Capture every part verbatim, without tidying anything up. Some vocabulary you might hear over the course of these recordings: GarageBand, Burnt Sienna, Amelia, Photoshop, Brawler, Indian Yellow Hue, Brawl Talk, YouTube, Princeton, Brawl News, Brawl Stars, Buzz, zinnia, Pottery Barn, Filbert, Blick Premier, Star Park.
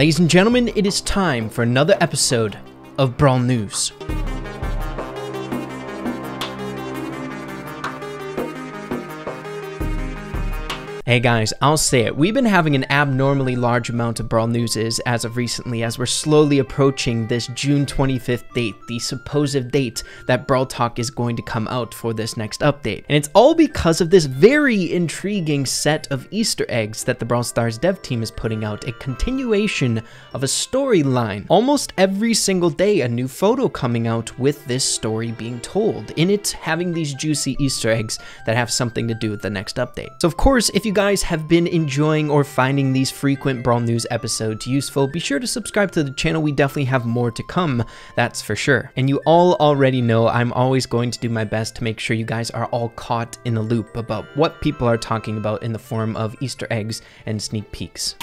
Ladies and gentlemen, it is time for another episode of Brawl News. Hey guys, I'll say it, we've been having an abnormally large amount of Brawl Newses as of recently as we're slowly approaching this June twenty-fifth date, the supposed date that Brawl Talk is going to come out for this next update. And it's all because of this very intriguing set of Easter eggs that the Brawl Stars dev team is putting out, a continuation of a storyline. Almost every single day, a new photo coming out with this story being told, in it having these juicy Easter eggs that have something to do with the next update. So of course, if you guys guys have been enjoying or finding these frequent Brawl News episodes useful, be sure to subscribe to the channel. We definitely have more to come, that's for sure. And you all already know I'm always going to do my best to make sure you guys are all caught in the loop about what people are talking about in the form of Easter eggs and sneak peeks.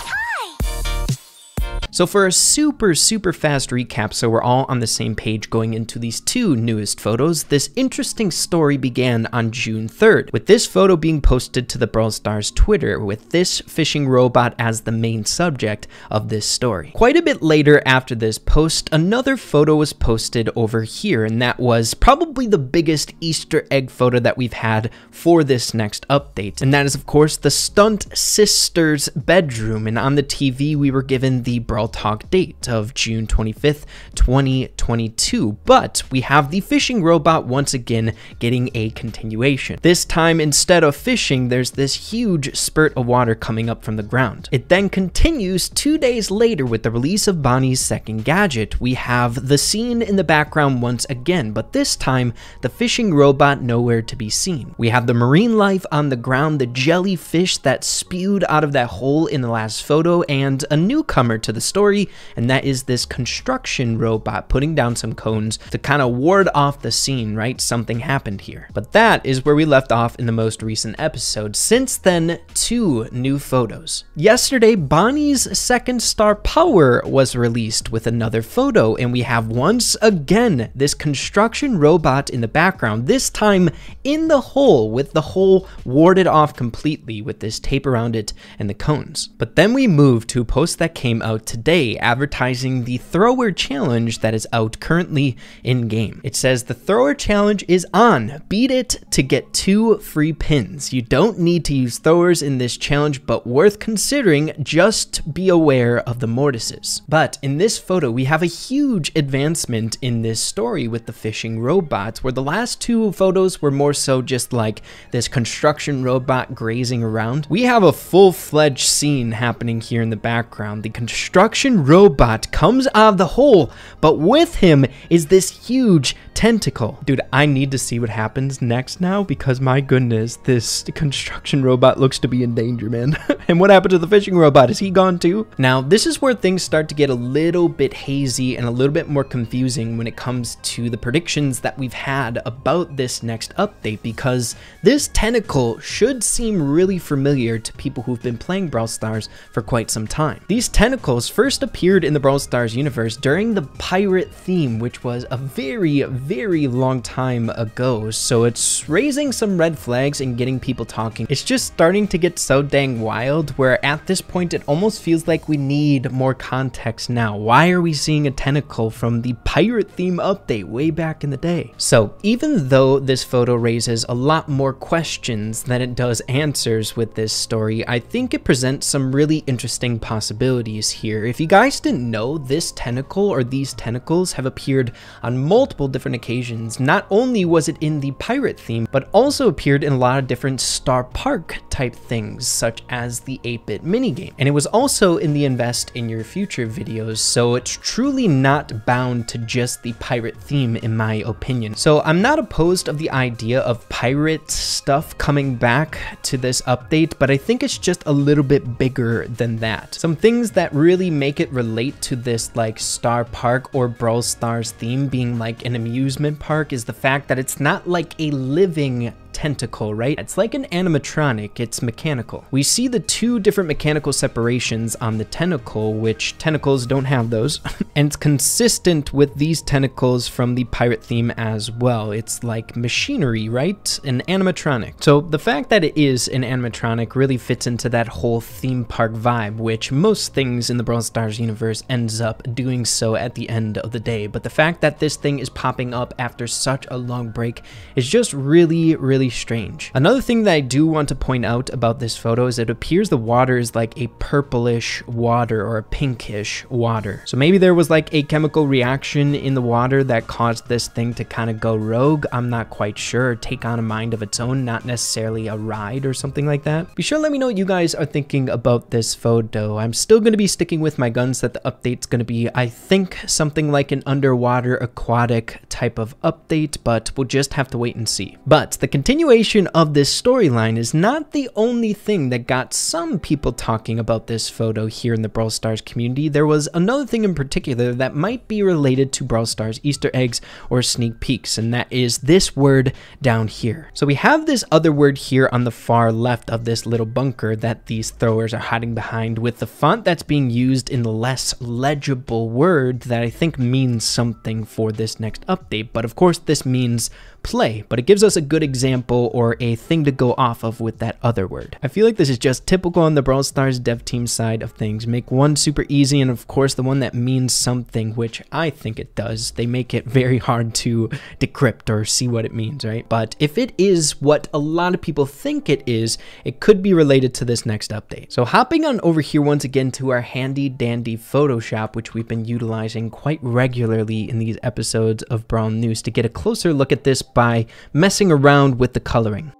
So for a super, super fast recap, so we're all on the same page going into these two newest photos, this interesting story began on June third, with this photo being posted to the Brawl Stars Twitter, with this fishing robot as the main subject of this story. Quite a bit later after this post, another photo was posted over here, and that was probably the biggest Easter egg photo that we've had for this next update. And that is, of course, the Stunt Sister's bedroom, and on the T V we were given the Brawl Talk date of June twenty-fifth, twenty twenty-two, but we have the fishing robot once again getting a continuation. This time, instead of fishing, there's this huge spurt of water coming up from the ground. It then continues two days later with the release of Bonnie's second gadget. We have the scene in the background once again, but this time the fishing robot nowhere to be seen. We have the marine life on the ground, the jellyfish that spewed out of that hole in the last photo, and a newcomer to the story. Story, and that is this construction robot putting down some cones to kind of ward off the scene, right? Something happened here. But that is where we left off in the most recent episode. Since then, two new photos. Yesterday, Bonnie's second star power was released with another photo, and we have once again this construction robot in the background, this time in the hole with the hole warded off completely with this tape around it and the cones. But then we move to a post that came out today Today, advertising the thrower challenge that is out currently in game. It says the thrower challenge is on. Beat it to get two free pins. You don't need to use throwers in this challenge, but worth considering. Just be aware of the mortises. But in this photo, we have a huge advancement in this story with the fishing robots, where the last two photos were more so just like this construction robot grazing around. We have a full-fledged scene happening here in the background. The construction robot comes out of the hole, but with him is this huge tentacle. Dude, I need to see what happens next now, because my goodness, this construction robot looks to be in danger, man. And what happened to the fishing robot? Is he gone too? Now, this is where things start to get a little bit hazy and a little bit more confusing when it comes to the predictions that we've had about this next update, because this tentacle should seem really familiar to people who've been playing Brawl Stars for quite some time. These tentacles first appeared in the Brawl Stars universe during the pirate theme, which was a very, very long time ago, so it's raising some red flags and getting people talking. It's just starting to get so dang wild, where at this point it almost feels like we need more context now. Why are we seeing a tentacle from the pirate theme update way back in the day? So even though this photo raises a lot more questions than it does answers with this story, I think it presents some really interesting possibilities here. If you guys didn't know, this tentacle or these tentacles have appeared on multiple different occasions. Not only was it in the pirate theme, but also appeared in a lot of different Star Park type things, such as the eight bit minigame. And it was also in the Invest in Your Future videos, so it's truly not bound to just the pirate theme, in my opinion. So I'm not opposed of the idea of pirate stuff coming back to this update, but I think it's just a little bit bigger than that. Some things that really make it relate to this, like Star Park or Brawl Stars theme being like an amusement park, is the fact that it's not like a living tentacle, right? It's like an animatronic, it's mechanical. We see the two different mechanical separations on the tentacle, which tentacles don't have those, and it's consistent with these tentacles from the pirate theme as well. It's like machinery, right? An animatronic. So the fact that it is an animatronic really fits into that whole theme park vibe, which most things in the Brawl Stars universe ends up doing so at the end of the day. But the fact that this thing is popping up after such a long break is just really, really strange. Another thing that I do want to point out about this photo is it appears the water is like a purplish water or a pinkish water. So maybe there was like a chemical reaction in the water that caused this thing to kind of go rogue. I'm not quite sure. Take on a mind of its own, not necessarily a ride or something like that. Be sure to let me know what you guys are thinking about this photo. I'm still going to be sticking with my guns that the update's going to be, I think, something like an underwater aquatic type of update, but we'll just have to wait and see. But the continuation of this storyline is not the only thing that got some people talking about this photo here in the Brawl Stars community. There was another thing in particular that might be related to Brawl Stars Easter eggs or sneak peeks, and that is this word down here. So we have this other word here on the far left of this little bunker that these throwers are hiding behind, with the font that's being used in the less legible word that I think means something for this next update. But of course this means play, but it gives us a good example or a thing to go off of with that other word. I feel like this is just typical on the Brawl Stars dev team side of things. Make one super easy and of course the one that means something, which I think it does. They make it very hard to decrypt or see what it means, right? But if it is what a lot of people think it is, it could be related to this next update. So hopping on over here once again to our handy dandy Photoshop, which we've been utilizing quite regularly in these episodes of Brawl News, to get a closer look at this by messing around with the coloring.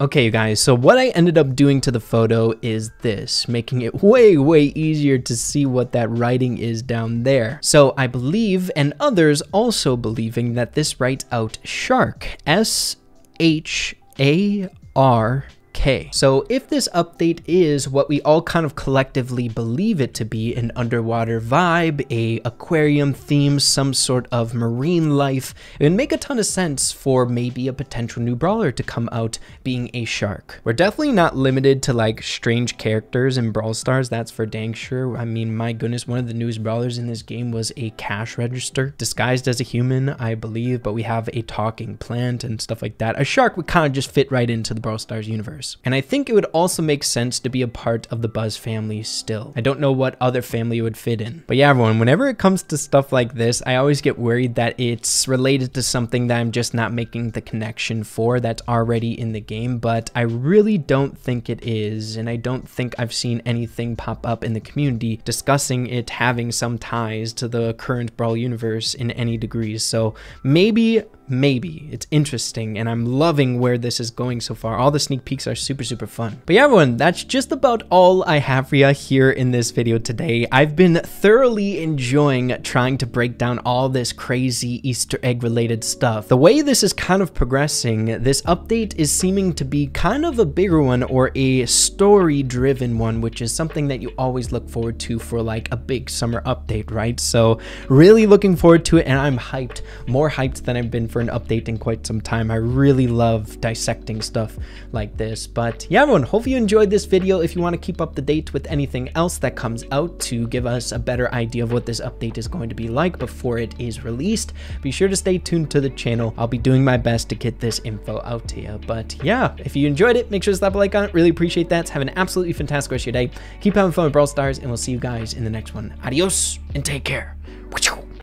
Okay, you guys, so what I ended up doing to the photo is this, making it way, way easier to see what that writing is down there. So I believe, and others also believing, that this writes out shark, S H A R K. So if this update is what we all kind of collectively believe it to be, an underwater vibe, a aquarium theme, some sort of marine life, it would make a ton of sense for maybe a potential new brawler to come out being a shark. We're definitely not limited to like strange characters in Brawl Stars, that's for dang sure. I mean, my goodness, one of the newest brawlers in this game was a cash register disguised as a human, I believe, but we have a talking plant and stuff like that. A shark would kind of just fit right into the Brawl Stars universe. And I think it would also make sense to be a part of the Buzz family still. I don't know what other family would fit in. But yeah, everyone, whenever it comes to stuff like this, I always get worried that it's related to something that I'm just not making the connection for that's already in the game, but I really don't think it is, and I don't think I've seen anything pop up in the community discussing it having some ties to the current Brawl universe in any degrees. So maybe, maybe. It's interesting, and I'm loving where this is going so far. All the sneak peeks are super, super fun. But yeah, everyone, that's just about all I have for you here in this video today. I've been thoroughly enjoying trying to break down all this crazy Easter egg related stuff. The way this is kind of progressing, this update is seeming to be kind of a bigger one or a story driven one, which is something that you always look forward to for like a big summer update, right? So really looking forward to it, and I'm hyped, more hyped than I've been for an update in quite some time. I really love dissecting stuff like this. But yeah, everyone, hope you enjoyed this video. If you want to keep up to date with anything else that comes out to give us a better idea of what this update is going to be like before it is released, be sure to stay tuned to the channel. I'll be doing my best to get this info out to you. But yeah, if you enjoyed it, make sure to slap a like on it. Really appreciate that. Have an absolutely fantastic rest of your day. Keep having fun with Brawl Stars, and we'll see you guys in the next one. Adios and take care.